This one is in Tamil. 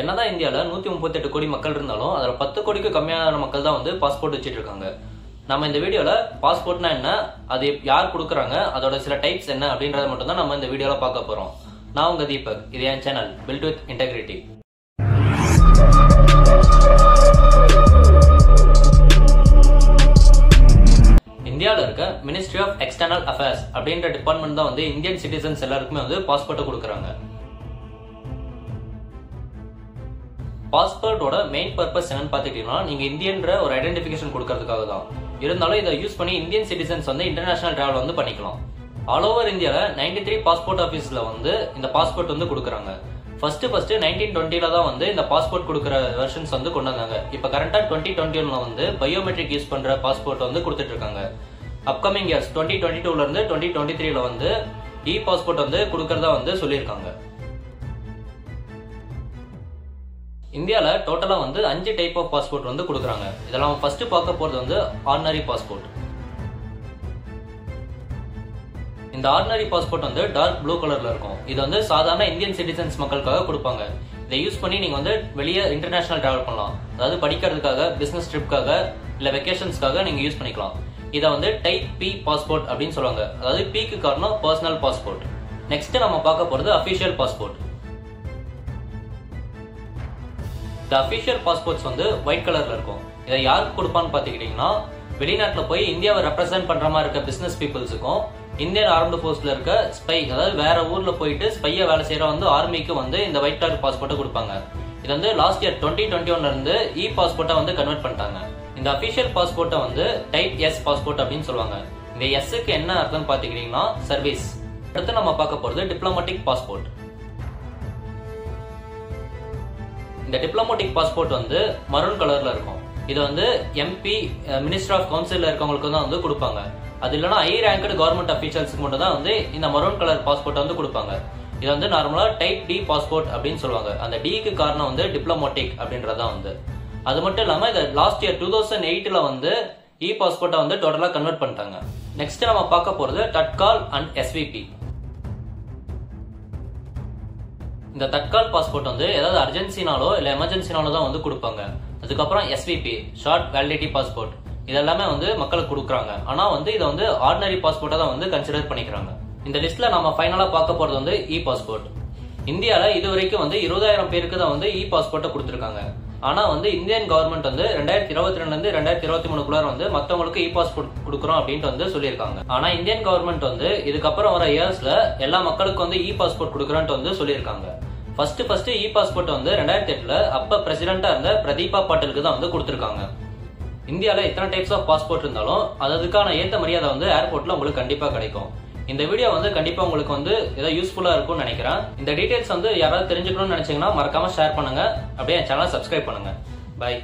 என்னதான் இந்தியாவில் 138 கோடி மக்கள் இருந்தாலும் அதில் 10 கோடிக்கு கம்மியான மக்கள் தான் வந்து பாஸ்போர்ட் வச்சுட்டு இருக்காங்க. நம்ம இந்த வீடியோவில் பாஸ்போர்ட்னா என்ன, அது யார் கொடுக்குறாங்க, அதோட சில டைப்ஸ் என்ன அப்படின்றத மட்டும் தான் நம்ம இந்த வீடியோவில் பார்க்க போகிறோம். நான் உங்கள் தீபக், இது என் சேனல் பில்ட் வித் இன்டெகிரிட்டி. இந்தியாவில் இருக்க மினிஸ்ட்ரி ஆஃப் எக்ஸ்டர்னல் அஃபேர்ஸ் அப்படின்ற டிபார்ட்மெண்ட் தான் வந்து இந்தியன் சிட்டிசன்ஸ் எல்லாருக்குமே வந்து பாஸ்போர்ட்டை கொடுக்குறாங்க. பாஸ்போர்ட்டோட மெயின் பர்பஸ் என்னன்னு பார்த்துக்கிட்டீங்கன்னா, நீங்கள் இந்தியன்ற ஒரு ஐடென்டிஃபிகேஷன் கொடுக்கறதுக்காக தான். இருந்தாலும் இதை யூஸ் பண்ணி இந்தியன் சிட்டிசன்ஸ் வந்து இன்டர்நேஷனல் டிராவல் வந்து பண்ணிக்கலாம். ஆல் ஓவர் இந்தியாவில் 93 பாஸ்போர்ட் ஆஃபீஸில் வந்து இந்த பாஸ்போர்ட் வந்து கொடுக்குறாங்க. ஃபர்ஸ்ட்டு 1920 தான் வந்து இந்த பாஸ்போர்ட் கொடுக்குற வெர்ஷன்ஸ் வந்து கொண்டு வந்தாங்க. இப்போ கரண்டாக 2021 வந்து பயோமெட்ரிக் யூஸ் பண்ணுற பாஸ்போர்ட் வந்து கொடுத்துட்டு இருக்காங்க. அப்கமிங் இயர்ஸ் 2022லேருந்து 2023 வந்து இ பாஸ்போர்ட் வந்து கொடுக்கறதா வந்து சொல்லியிருக்காங்க. இந்தியாவில் டோட்டலாக வந்து 5 டைப் ஆஃப் பாஸ்போர்ட் வந்து கொடுக்குறாங்க. இதெல்லாம் ஃபர்ஸ்ட்டு பார்க்க போகிறது வந்து ஆர்டினரி பாஸ்போர்ட். இந்த ஆர்டினரி பாஸ்போர்ட் வந்து டார்க் ப்ளூ கலரில் இருக்கும். இது வந்து சாதாரண இந்தியன் சிட்டிசன்ஸ் மக்களுக்காக கொடுப்பாங்க. இதை யூஸ் பண்ணி நீங்கள் வந்து வெளியே இன்டர்நேஷனல் ட்ராவல் பண்ணலாம். அதாவது படிக்கிறதுக்காக, பிஸ்னஸ் ட்ரிப்காக, இல்லை வெக்கேஷன்ஸ்க்காக நீங்கள் யூஸ் பண்ணிக்கலாம். இதை வந்து டைப் பி பாஸ்போர்ட் அப்படின்னு சொல்லுவாங்க. அதாவது பிக்கு காரணம் பர்சனல் பாஸ்போர்ட். நெக்ஸ்ட்டு நம்ம பார்க்க போகிறது அஃபிஷியல் பாஸ்போர்ட். இந்த அஃபிஷியல் பாஸ்போர்ட்ஸ் வந்து ஒயிட் கலரில் இருக்கும். இதை யாருக்கு கொடுப்பான்னு பார்த்துக்கிட்டிங்கன்னா, வெளிநாட்டில் போய் இந்தியாவை ரெப்ரசென்ட் பண்ணுற மாதிரி இருக்க பிஸ்னஸ் பீப்புள்ஸுக்கும், இந்தியன் ஆர்ம்டு ஃபோர்ஸில் இருக்க ஸ்பை, அதாவது வேறு ஊரில் போயிட்டு ஸ்பையை வேலை செய்கிற வந்து ஆர்மிக்கு வந்து இந்த ஒயிட் கலர் பாஸ்போர்ட்டை கொடுப்பாங்க. இது வந்து லாஸ்ட் இயர் 2021 இ பாஸ்போர்ட்டாக வந்து கன்வெர்ட் பண்ணிட்டாங்க. இந்த அஃபிஷியல் பாஸ்போர்ட்டை வந்து டைப் எஸ் பாஸ்போர்ட் அப்படின்னு சொல்லுவாங்க. இந்த எஸ்ஸுக்கு என்ன அர்த்தம்னு பார்த்துக்கிட்டிங்கன்னா சர்வீஸ். அடுத்து நம்ம பார்க்க போகிறது டிப்ளமேட்டிக் பாஸ்போர்ட். இந்த டிப்ளமேட்டிக் பாஸ்போர்ட் வந்து மரூன் கலரில் இருக்கும். இது வந்து எம்பி, மினிஸ்டர் ஆஃப் கவுன்சிலில் இருக்கவங்களுக்கு தான் வந்து கொடுப்பாங்க. அது இல்லைனா ஹை ரேங்க்டு கவர்மெண்ட் அஃபீஷியல்ஸுக்கு மட்டும் தான் வந்து இந்த மரூன் கலர் பாஸ்போர்ட்டை வந்து கொடுப்பாங்க. இது வந்து நார்மலாக டைப் டி பாஸ்போர்ட் அப்படின்னு சொல்லுவாங்க. அந்த டிக்கு காரணம் வந்து டிப்ளமேட்டிக் அப்படின்றதா வந்து. அது மட்டும் இல்லாமல் இதை லாஸ்ட் இயர் 2008 வந்து இ பாஸ்போர்ட்டை வந்து டோட்டலாக கன்வெர்ட் பண்ணிட்டாங்க. நெக்ஸ்ட் நம்ம பார்க்க போகிறது தட்கால் அண்ட் எஸ்விபி. இந்த தட்கால் பாஸ்போர்ட் வந்து ஏதாவது அர்ஜென்சினாலோ இல்லை எமர்ஜென்சினாலோ தான் வந்து கொடுப்பாங்க. அதுக்கப்புறம் எஸ்விபி, ஷார்ட் வேலிடிட்டி பாஸ்போர்ட், இதெல்லாமே வந்து மக்களுக்கு கொடுக்குறாங்க. ஆனால் வந்து இதை வந்து ஆர்டினரி பாஸ்போர்ட்டாக தான் வந்து கன்சிடர் பண்ணிக்கிறாங்க. இந்த லிஸ்ட்டில் நம்ம ஃபைனலாக பார்க்க போகிறது வந்து இ பாஸ்போர்ட். இந்தியாவில் இது வரைக்கும் வந்து 20,000 பேருக்கு தான் வந்து இ பாஸ்போர்ட்டை கொடுத்துருக்காங்க. ஆனால் வந்து இந்தியன் கவர்மெண்ட் வந்து 2022லேருந்து 2023 வந்து மற்றவங்களுக்கு இ பாஸ்போர்ட் கொடுக்குறோம் அப்படின்ட்டு வந்து சொல்லியிருக்காங்க. ஆனால் இந்தியன் கவர்மெண்ட் வந்து இதுக்கப்புறம் வர இயர்ஸில் எல்லா மக்களுக்கும் வந்து இ பாஸ்போர்ட் கொடுக்குறான்ட்டு வந்து சொல்லியிருக்காங்க. ஃபர்ஸ்ட் இ பாஸ்போர்ட் வந்து 2008 அப்போ பிரசிடென்ட்டாக இருந்த பிரதீபா பாட்டலுக்கு தான் வந்து கொடுத்துருக்காங்க. இந்தியாவில் இத்தனை டைப்ஸ் ஆஃப் பாஸ்போர்ட் இருந்தாலும் அதுக்கான ஏற்ற மரியாதை வந்து ஏர்போர்ட்டில் உங்களுக்கு கண்டிப்பாக கிடைக்கும். இந்த வீடியோ வந்து கண்டிப்பாக உங்களுக்கு வந்து ஏதாவது யூஸ்ஃபுல்லாக இருக்கும்னு நினைக்கிறேன். இந்த டீடைல்ஸ் வந்து யாராவது தெரிஞ்சுக்கணும்னு நினைச்சீங்கன்னா மறக்காமல் ஷேர் பண்ணுங்கள். அப்படியே என் சேனலை சப்ஸ்கிரைப் பண்ணுங்கள். பை.